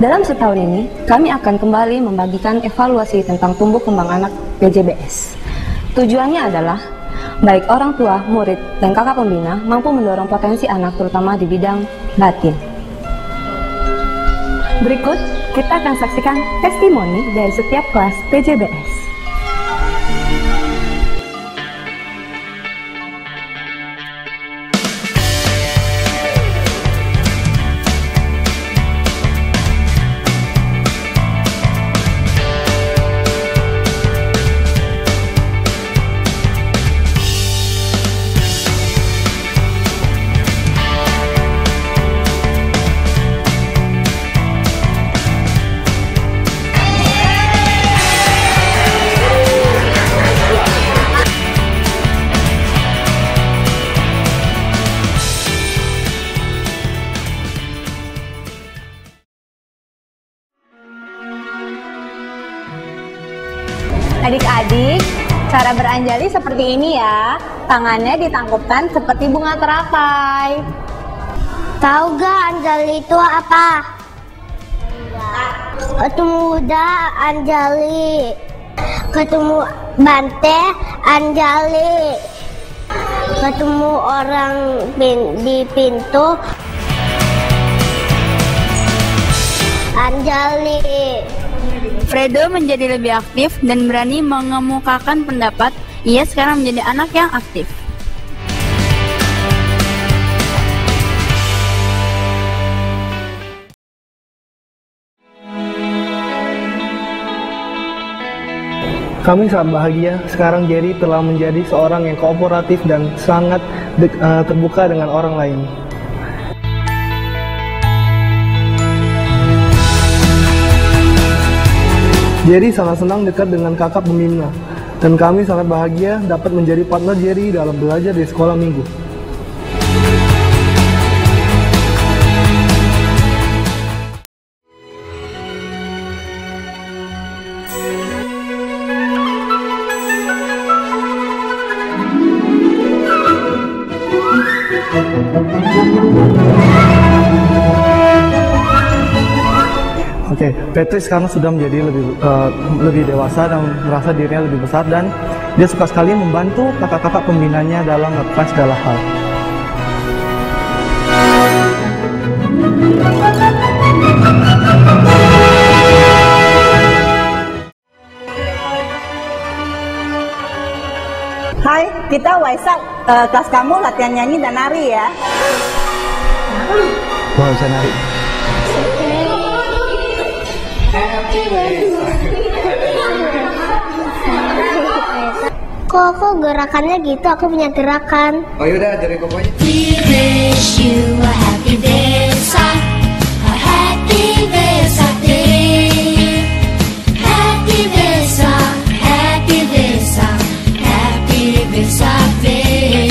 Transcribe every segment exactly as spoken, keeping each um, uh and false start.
Dalam setahun ini, kami akan kembali membagikan evaluasi tentang tumbuh kembang anak P J B S. Tujuannya adalah, baik orang tua, murid, dan kakak pembina mampu mendorong potensi anak terutama di bidang batin. Berikut, kita akan saksikan testimoni dari setiap kelas P J B S. Adik-adik, cara beranjali seperti ini ya. Tangannya ditangkupkan seperti bunga terapai. Tahu gak anjali itu apa? Ketemu kuda anjali, ketemu bante anjali, ketemu orang di pintu anjali. Fredo menjadi lebih aktif dan berani mengemukakan pendapat. Ia sekarang menjadi anak yang aktif. Kami sangat bahagia. Sekarang Jerry telah menjadi seorang yang kooperatif dan sangat uh, terbuka dengan orang lain. Jerry sangat senang dekat dengan kakak pembina, dan kami sangat bahagia dapat menjadi partner Jerry dalam belajar di sekolah minggu. Oke, Petris sekarang sudah menjadi lebih uh, lebih dewasa dan merasa dirinya lebih besar, dan dia suka sekali membantu kakak-kakak pembinanya dalam melakukan segala hal. Hai, kita Waisak, uh, kelas kamu latihan nyanyi dan nari ya. Wah, bisa nari. Kok aku gerakannya gitu, aku punya gerakan. Oh yaudah, dari pokoknya. We wish you a happy Waisak, a happy Waisak day. Happy Waisak, happy Waisak, happy Waisak day.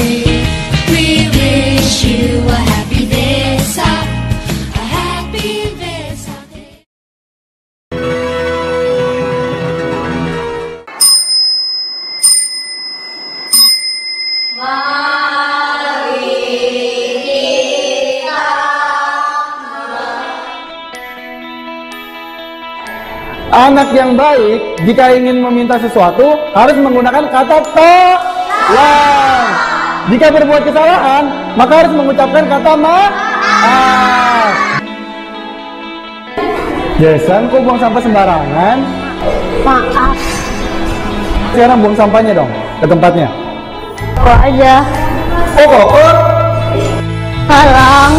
We wish you a happy Waisak, a happy Waisak day. Anak yang baik, jika ingin meminta sesuatu, harus menggunakan kata tolong. Jika berbuat kesalahan, maka harus mengucapkan kata maaf. Jason, kok buang sampah sembarangan? Maaf. Sekarang buang sampahnya dong, ke tempatnya. Kok aja. Oh, kok? Oh. Tolong.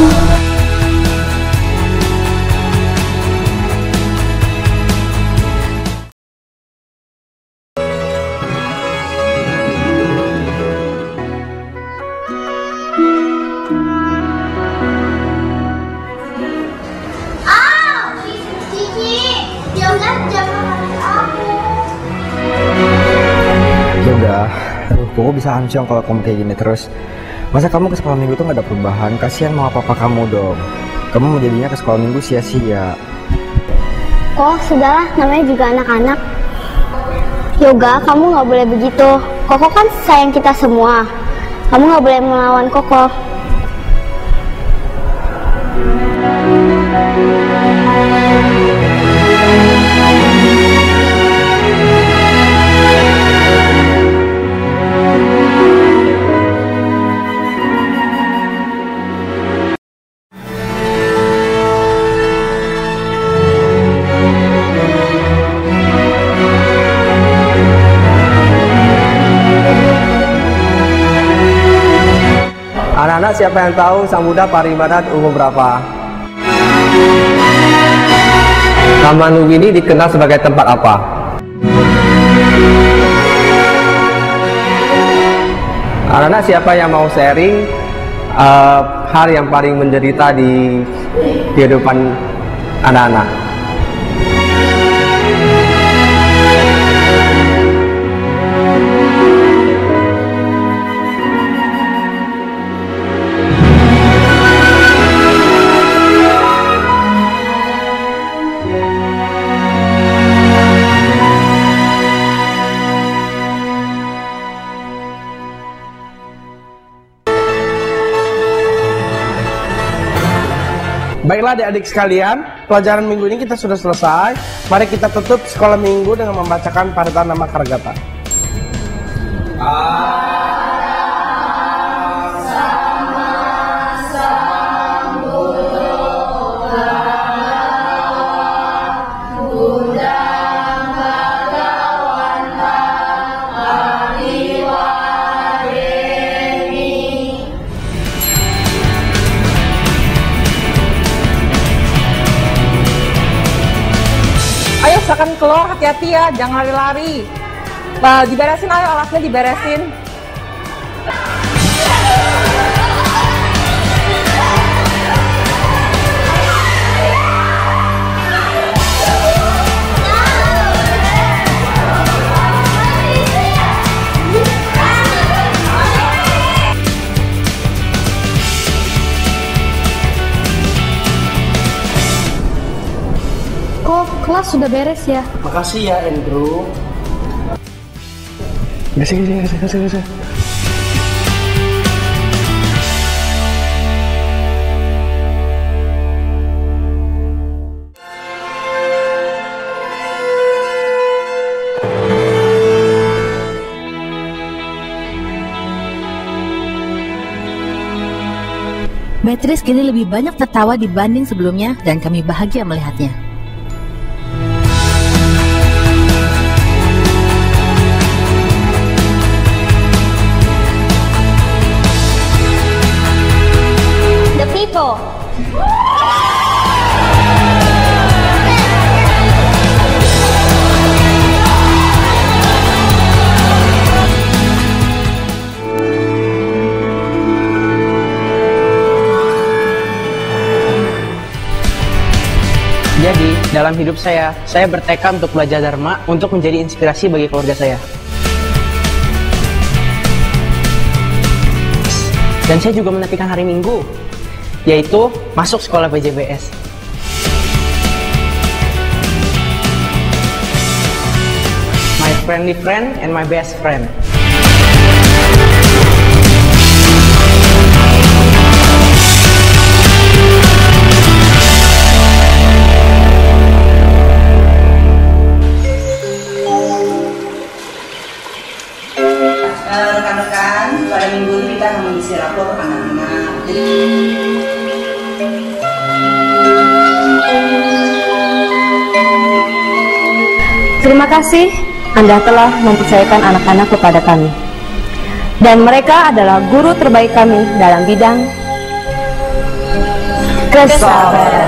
Aku bisa hancur kalau kamu kayak gini terus. Masa kamu ke sekolah minggu tuh gak ada perubahan? Kasihan mau apa-apa kamu dong. Kamu mau jadinya ke sekolah minggu sia-sia. Oh sudahlah, namanya juga anak-anak. Yoga, kamu gak boleh begitu. Koko kan sayang kita semua. Kamu gak boleh melawan Koko. Anak-anak siapa yang tahu Samudra Paribarat umur berapa? Taman Lumini dikenal sebagai tempat apa? Anak-anak siapa yang mau sharing uh, hal yang paling menderita di kehidupan anak-anak? Baiklah adik-adik sekalian, pelajaran minggu ini kita sudah selesai. Mari kita tutup sekolah minggu dengan membacakan paritta namakaranagatha. Akan keluar, hati-hati ya, jangan lari-lari. Nah, diberesin, ayo alasnya diberesin. Kelas sudah beres ya. Makasih ya Andrew. Kasih, kasih, kasih, kasih, kasih. Betres kini lebih banyak tertawa dibanding sebelumnya dan kami bahagia melihatnya. Jadi, dalam hidup saya, saya bertekad untuk belajar Dharma untuk menjadi inspirasi bagi keluarga saya. Dan saya juga menantikan hari Minggu, yaitu masuk sekolah P J B S. My friendly friend and my best friend. Rekan-rekan, pada minggu ini kita mengisi rapor anak-anak. Terima kasih Anda telah mempercayakan anak-anak kepada kami. Dan mereka adalah guru terbaik kami dalam bidang kesabaran.